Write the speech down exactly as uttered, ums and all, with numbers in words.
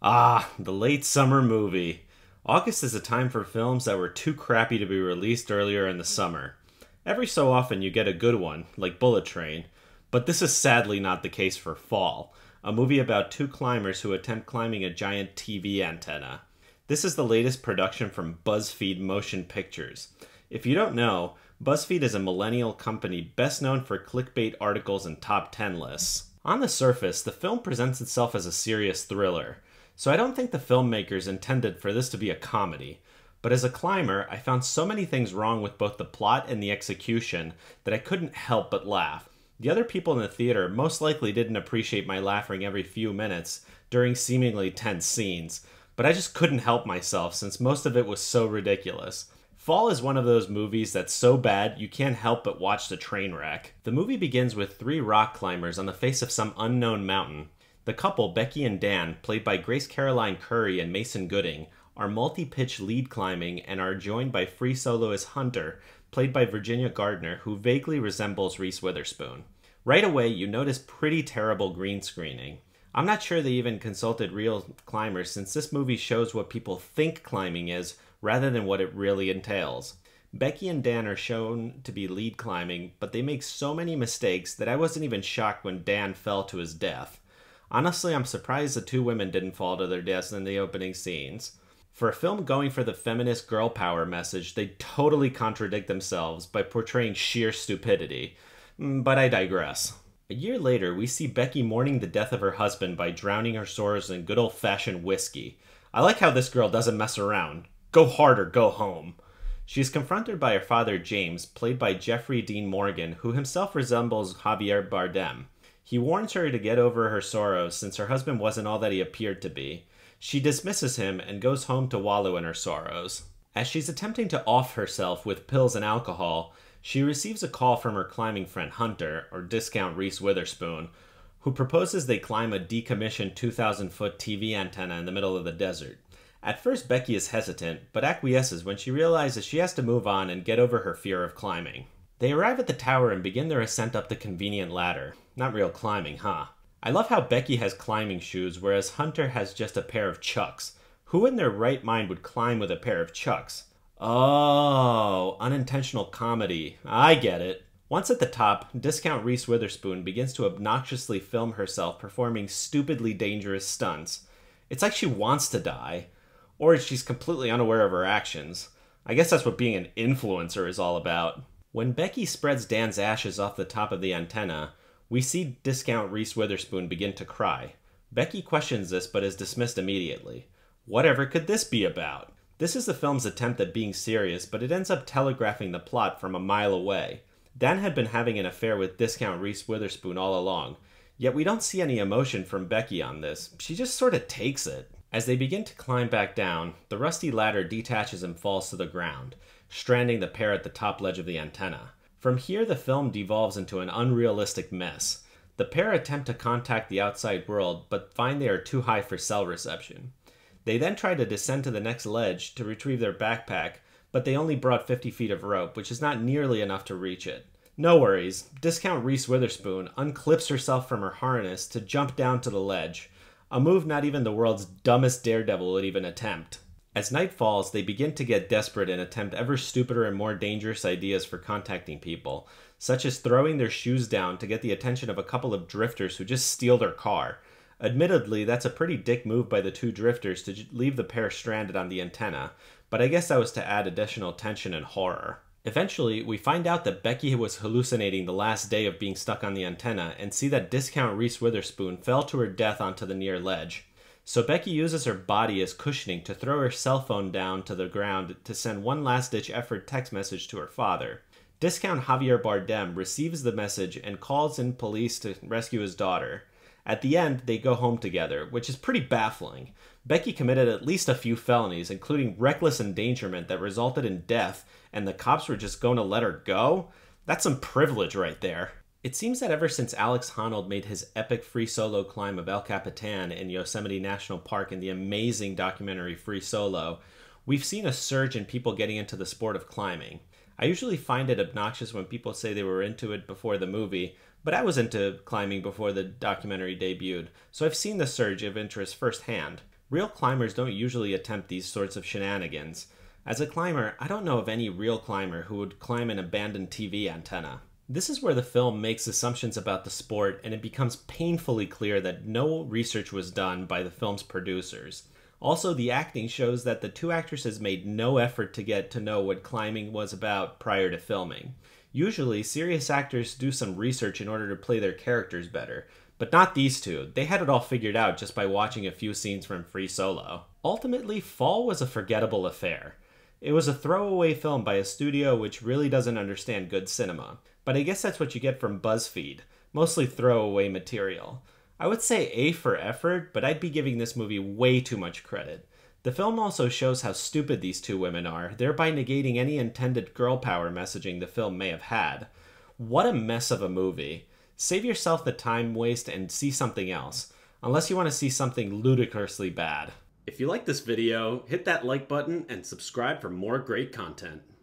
Ah, the late summer movie. August is a time for films that were too crappy to be released earlier in the summer. Every so often you get a good one, like Bullet Train, but this is sadly not the case for Fall, a movie about two climbers who attempt climbing a giant T V antenna. This is the latest production from BuzzFeed Motion Pictures. If you don't know, BuzzFeed is a millennial company best known for clickbait articles and top ten lists. On the surface, the film presents itself as a serious thriller, so I don't think the filmmakers intended for this to be a comedy. But as a climber, I found so many things wrong with both the plot and the execution that I couldn't help but laugh. The other people in the theater most likely didn't appreciate my laughing every few minutes during seemingly tense scenes, but I just couldn't help myself since most of it was so ridiculous. Fall is one of those movies that's so bad you can't help but watch the train wreck. The movie begins with three rock climbers on the face of some unknown mountain. The couple, Becky and Dan, played by Grace Caroline Currey and Mason Gooding, are multi-pitch lead climbing and are joined by free soloist Hunter, played by Virginia Gardner, who vaguely resembles Reese Witherspoon. Right away, you notice pretty terrible green screening. I'm not sure they even consulted real climbers since this movie shows what people think climbing is rather than what it really entails. Becky and Dan are shown to be lead climbing, but they make so many mistakes that I wasn't even shocked when Dan fell to his death. Honestly, I'm surprised the two women didn't fall to their deaths in the opening scenes. For a film going for the feminist girl power message, they totally contradict themselves by portraying sheer stupidity. But I digress. A year later, we see Becky mourning the death of her husband by drowning her sorrows in good old-fashioned whiskey. I like how this girl doesn't mess around. Go hard or go home. She is confronted by her father, James, played by Jeffrey Dean Morgan, who himself resembles Javier Bardem. He warns her to get over her sorrows since her husband wasn't all that he appeared to be. She dismisses him and goes home to wallow in her sorrows. As she's attempting to off herself with pills and alcohol, she receives a call from her climbing friend Hunter, or discount Reese Witherspoon, who proposes they climb a decommissioned two thousand foot T V antenna in the middle of the desert. At first, Becky is hesitant, but acquiesces when she realizes she has to move on and get over her fear of climbing. They arrive at the tower and begin their ascent up the convenient ladder. Not real climbing, huh? I love how Becky has climbing shoes, whereas Hunter has just a pair of chucks. Who in their right mind would climb with a pair of chucks? Oh, unintentional comedy. I get it. Once at the top, discount Reese Witherspoon begins to obnoxiously film herself performing stupidly dangerous stunts. It's like she wants to die, or she's completely unaware of her actions. I guess that's what being an influencer is all about. When Becky spreads Dan's ashes off the top of the antenna, we see discount Reese Witherspoon begin to cry. Becky questions this, but is dismissed immediately. Whatever could this be about? This is the film's attempt at being serious, but it ends up telegraphing the plot from a mile away. Dan had been having an affair with discount Reese Witherspoon all along, yet we don't see any emotion from Becky on this. She just sort of takes it. As they begin to climb back down, the rusty ladder detaches and falls to the ground, stranding the pair at the top ledge of the antenna. From here, the film devolves into an unrealistic mess. The pair attempt to contact the outside world, but find they are too high for cell reception. They then try to descend to the next ledge to retrieve their backpack, but they only brought fifty feet of rope, which is not nearly enough to reach it. No worries, discount Reese Witherspoon unclips herself from her harness to jump down to the ledge, a move not even the world's dumbest daredevil would even attempt. As night falls, they begin to get desperate and attempt ever stupider and more dangerous ideas for contacting people, such as throwing their shoes down to get the attention of a couple of drifters who just steal their car. Admittedly, that's a pretty dick move by the two drifters to leave the pair stranded on the antenna, but I guess that was to add additional tension and horror. Eventually, we find out that Becky was hallucinating the last day of being stuck on the antenna and see that discount Reese Witherspoon fell to her death onto the near ledge. So Becky uses her body as cushioning to throw her cell phone down to the ground to send one last-ditch effort text message to her father. Discount Javier Bardem receives the message and calls in police to rescue his daughter. At the end, they go home together, which is pretty baffling. Becky committed at least a few felonies, including reckless endangerment that resulted in death, and the cops were just going to let her go? That's some privilege right there. It seems that ever since Alex Honnold made his epic free solo climb of El Capitan in Yosemite National Park in the amazing documentary Free Solo, we've seen a surge in people getting into the sport of climbing. I usually find it obnoxious when people say they were into it before the movie, but I was into climbing before the documentary debuted, so I've seen the surge of interest firsthand. Real climbers don't usually attempt these sorts of shenanigans. As a climber, I don't know of any real climber who would climb an abandoned T V antenna. This is where the film makes assumptions about the sport, and it becomes painfully clear that no research was done by the film's producers. Also, the acting shows that the two actresses made no effort to get to know what climbing was about prior to filming. Usually, serious actors do some research in order to play their characters better, but not these two. They had it all figured out just by watching a few scenes from Free Solo. Ultimately, Fall was a forgettable affair. It was a throwaway film by a studio which really doesn't understand good cinema. But I guess that's what you get from BuzzFeed, mostly throwaway material. I would say A for effort, but I'd be giving this movie way too much credit. The film also shows how stupid these two women are, thereby negating any intended girl power messaging the film may have had. What a mess of a movie. Save yourself the time waste and see something else, unless you want to see something ludicrously bad. If you like this video, hit that like button and subscribe for more great content.